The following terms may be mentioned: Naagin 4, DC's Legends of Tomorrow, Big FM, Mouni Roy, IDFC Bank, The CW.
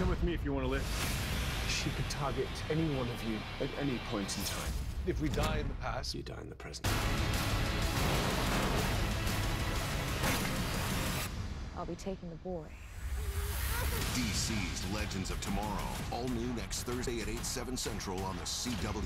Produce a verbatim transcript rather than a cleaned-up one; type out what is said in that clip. Come with me if you want to live. She could target any one of you at any point in time. If we die in the past, you die in the present. I'll be taking the boy. D C's Legends of Tomorrow, all new next Thursday at eight, seven Central on the C W.